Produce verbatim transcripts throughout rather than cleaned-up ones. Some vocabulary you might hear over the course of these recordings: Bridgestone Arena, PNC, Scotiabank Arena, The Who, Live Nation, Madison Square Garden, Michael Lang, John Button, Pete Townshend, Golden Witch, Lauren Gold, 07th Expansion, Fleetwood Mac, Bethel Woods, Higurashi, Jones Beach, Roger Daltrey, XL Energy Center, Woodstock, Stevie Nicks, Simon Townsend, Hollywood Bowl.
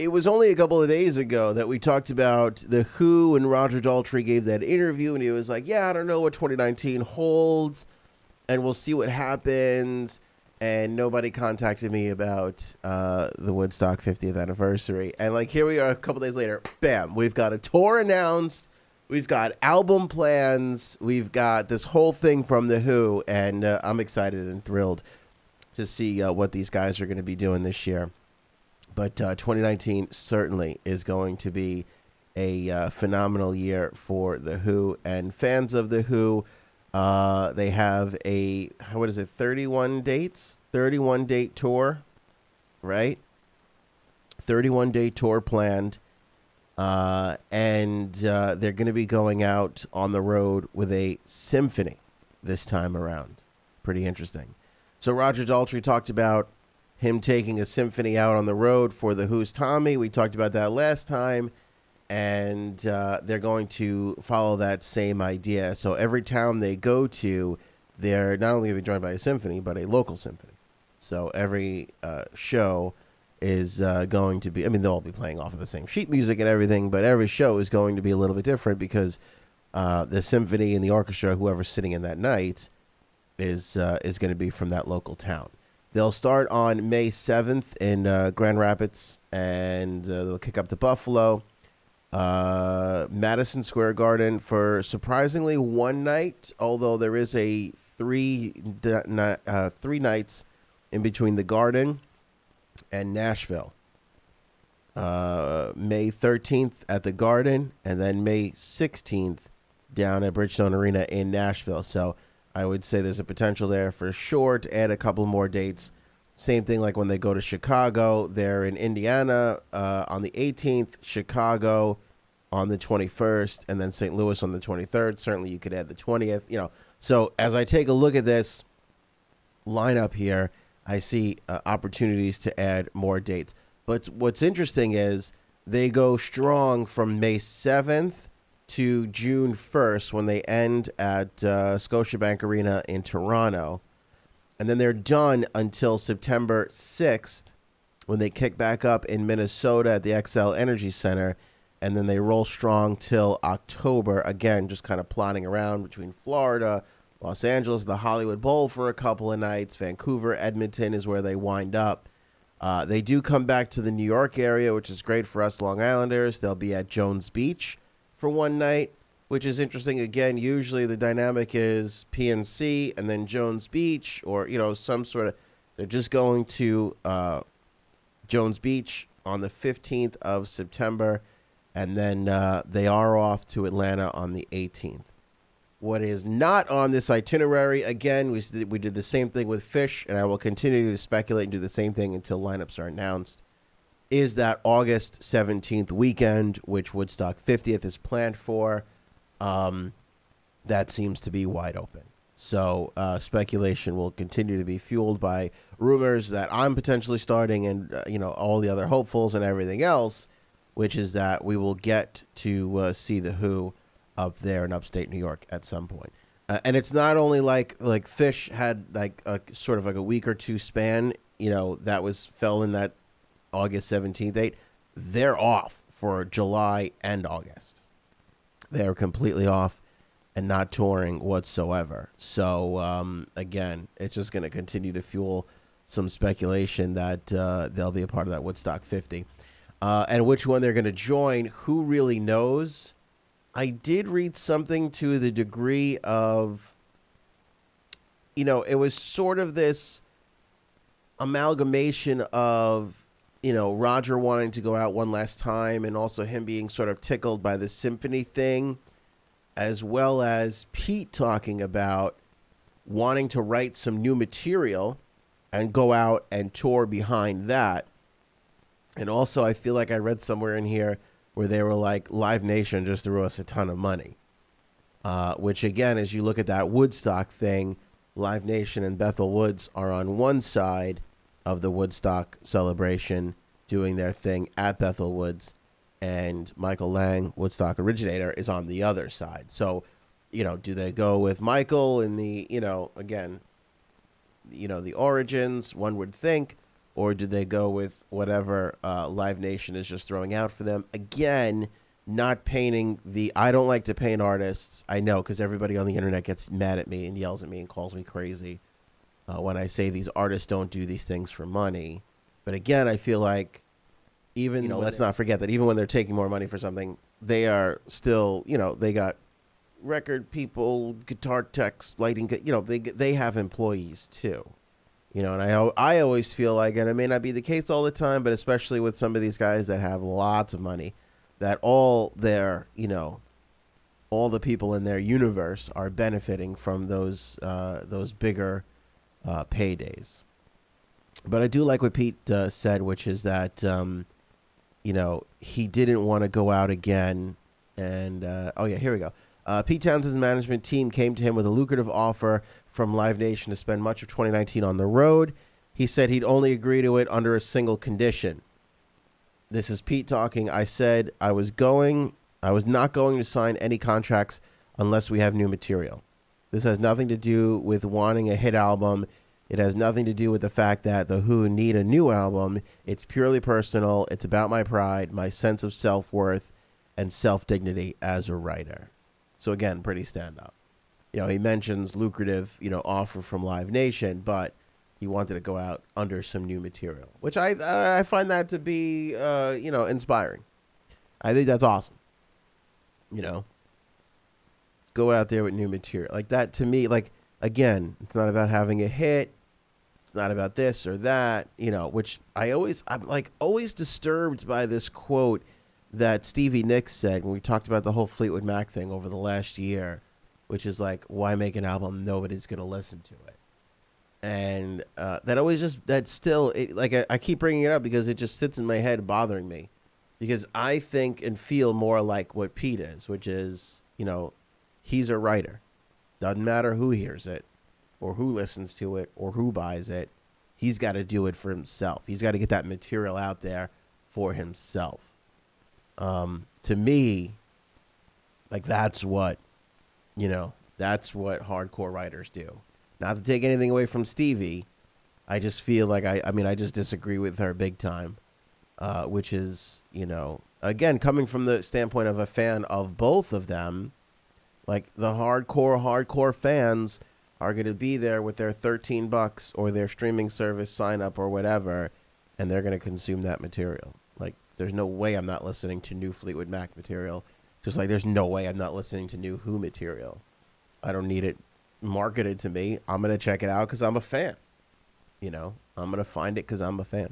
It was only a couple of days ago that we talked about The Who, and Roger Daltrey gave that interview, and he was like, yeah, I don't know what twenty nineteen holds, and we'll see what happens. And nobody contacted me about uh, the Woodstock fiftieth anniversary. And, like, here we are a couple days later. Bam. We've got a tour announced. We've got album plans. We've got this whole thing from The Who. And uh, I'm excited and thrilled to see uh, what these guys are going to be doing this year. But uh, twenty nineteen certainly is going to be a uh, phenomenal year for The Who. And fans of The Who, uh, they have a, what is it, thirty-one dates? thirty-one date tour, right? thirty-one day tour planned. Uh, and uh, they're going to be going out on the road with a symphony this time around. Pretty interesting. So Roger Daltrey talked about him taking a symphony out on the road for The Who's Tommy. We talked about that last time. And uh, they're going to follow that same idea. So every town they go to, they're not only going to be joined by a symphony, but a local symphony. So every uh, show is uh, going to be, I mean, they'll all be playing off of the same sheet music and everything, but every show is going to be a little bit different because uh, the symphony and the orchestra, whoever's sitting in that night, is, uh, is going to be from that local town. They'll start on May seventh in uh, Grand Rapids, and uh, they'll kick up to Buffalo, uh, Madison Square Garden for surprisingly one night, although there is a three uh, three nights in between the Garden and Nashville. Uh, May thirteenth at the Garden, and then May sixteenth down at Bridgestone Arena in Nashville. So I would say there's a potential there for sure to add a couple more dates. Same thing like when they go to Chicago. They're in Indiana uh, on the eighteenth, Chicago on the twenty-first, and then Saint Louis on the twenty-third. Certainly you could add the twentieth. You know, so as I take a look at this lineup here, I see uh, opportunities to add more dates. But what's interesting is they go strong from May seventh to June first when they end at uh, Scotiabank Arena in Toronto. And then they're done until September sixth when they kick back up in Minnesota at the X L Energy Center. And then they roll strong till October. Again, just kind of plodding around between Florida, Los Angeles, the Hollywood Bowl for a couple of nights. Vancouver, Edmonton is where they wind up. Uh, they do come back to the New York area, which is great for us Long Islanders. They'll be at Jones Beach for one night, which is interesting. Again, usually the dynamic is P N C and then Jones Beach, or, you know, some sort of, they're just going to uh, Jones Beach on the fifteenth of September, and then uh, they are off to Atlanta on the eighteenth. What is not on this itinerary, again, we, we did the same thing with Fish, and I will continue to speculate and do the same thing until lineups are announced, is that August seventeenth weekend, which Woodstock fiftieth is planned for. Um, that seems to be wide open. So uh, speculation will continue to be fueled by rumors that I'm potentially starting, and uh, you know, all the other hopefuls and everything else, which is that we will get to uh, see The Who up there in upstate New York at some point. Uh, and it's not only like, like Fish had like a sort of like a week or two span, you know, that was fell in that August seventeenth date. They're off for July and August. They're completely off and not touring whatsoever. So um, again, it's just going to continue to fuel some speculation that uh, they'll be a part of that Woodstock fifty, uh, and which one they're going to join, who really knows. I did read something to the degree of, you know, it was sort of this amalgamation of, you know, Roger wanting to go out one last time, and also him being sort of tickled by the symphony thing, as well as Pete talking about wanting to write some new material and go out and tour behind that. And also, I feel like I read somewhere in here where they were like, Live Nation just threw us a ton of money, uh, which again, as you look at that Woodstock thing, Live Nation and Bethel Woods are on one side of the Woodstock celebration doing their thing at Bethel Woods, and Michael Lang, Woodstock originator, is on the other side. So, you know, do they go with Michael in the, you know, again, you know, the origins, one would think, or did they go with whatever uh, Live Nation is just throwing out for them? Again, not painting the, I don't like to paint artists. I know, because everybody on the internet gets mad at me and yells at me and calls me crazy uh, when I say these artists don't do these things for money. But again, I feel like even, you know, let's not forget that even when they're taking more money for something, they are still, you know, they got record people, guitar techs, lighting, you know, they they have employees too. You know, and I, I always feel like, and it may not be the case all the time, but especially with some of these guys that have lots of money, that all their, you know, all the people in their universe are benefiting from those uh, those bigger uh, paydays. But I do like what Pete uh, said, which is that, um, you know, he didn't want to go out again. And, uh, oh, yeah, here we go. Uh, Pete Townsend's management team came to him with a lucrative offer from Live Nation to spend much of twenty nineteen on the road. He said he'd only agree to it under a single condition. This is Pete talking. I said I was going, I was not going to sign any contracts unless we have new material. This has nothing to do with wanting a hit album. It has nothing to do with the fact that The Who need a new album. It's purely personal. It's about my pride, my sense of self-worth, and self-dignity as a writer. So again, pretty stand-up. You know, he mentions lucrative, you know, offer from Live Nation, but he wanted to go out under some new material, which I I find that to be, uh, you know, inspiring. I think that's awesome. You know, go out there with new material like that, to me, like, again, it's not about having a hit. It's not about this or that, you know, which I always, I'm like always disturbed by this quote that Stevie Nicks said when we talked about the whole Fleetwood Mac thing over the last year, which is like, why make an album? Nobody's going to listen to it. And uh, that always just, that still, it, like I, I keep bringing it up because it just sits in my head bothering me, because I think and feel more like what Pete is, which is, you know, he's a writer. Doesn't matter who hears it or who listens to it or who buys it. He's got to do it for himself. He's got to get that material out there for himself. Um, to me, like, that's what, you know, that's what hardcore writers do. Not to take anything away from Stevie. I just feel like I, I mean, I just disagree with her big time, uh, which is, you know, again, coming from the standpoint of a fan of both of them, like the hardcore, hardcore fans are going to be there with their thirteen bucks or their streaming service sign up or whatever, and they're going to consume that material. Like, there's no way I'm not listening to new Fleetwood Mac material. Just like there's no way I'm not listening to new Who material. I don't need it marketed to me. I'm going to check it out because I'm a fan. You know, I'm going to find it because I'm a fan.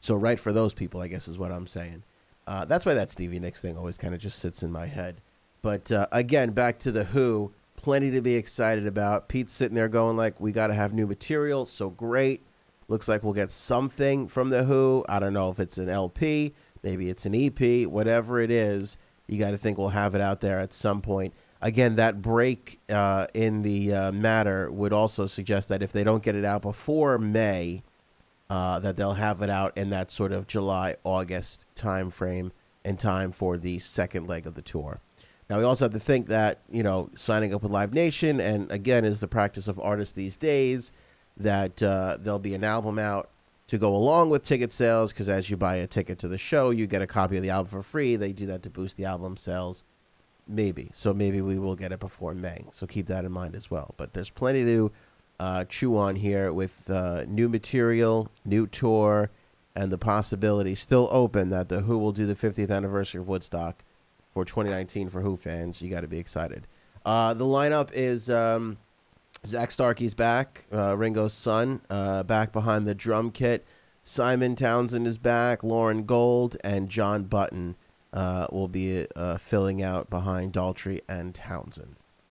So right for those people, I guess, is what I'm saying. Uh, that's why that Stevie Nicks thing always kind of just sits in my head. But uh, again, back to The Who, plenty to be excited about. Pete's sitting there going like, we got to have new material. So great. Looks like we'll get something from The Who. I don't know if it's an L P, maybe it's an E P, whatever it is. You got to think we'll have it out there at some point. Again, that break uh, in the uh, matter would also suggest that if they don't get it out before May, uh, that they'll have it out in that sort of July, August timeframe, in time for the second leg of the tour. Now, we also have to think that, you know, signing up with Live Nation, and again, is the practice of artists these days, that uh, there'll be an album out to go along with ticket sales, because as you buy a ticket to the show, you get a copy of the album for free. They do that to boost the album sales. Maybe. So maybe we will get it before May. So keep that in mind as well. But there's plenty to uh, chew on here with uh, new material, new tour, and the possibility still open that The Who will do the fiftieth anniversary of Woodstock for twenty nineteen for Who fans. You got to be excited. Uh, the lineup is um, Zach Starkey's back, uh, Ringo's son, uh, back behind the drum kit. Simon Townsend is back, Lauren Gold, and John Button. Uh, will be uh, filling out behind Daltrey and Townsend.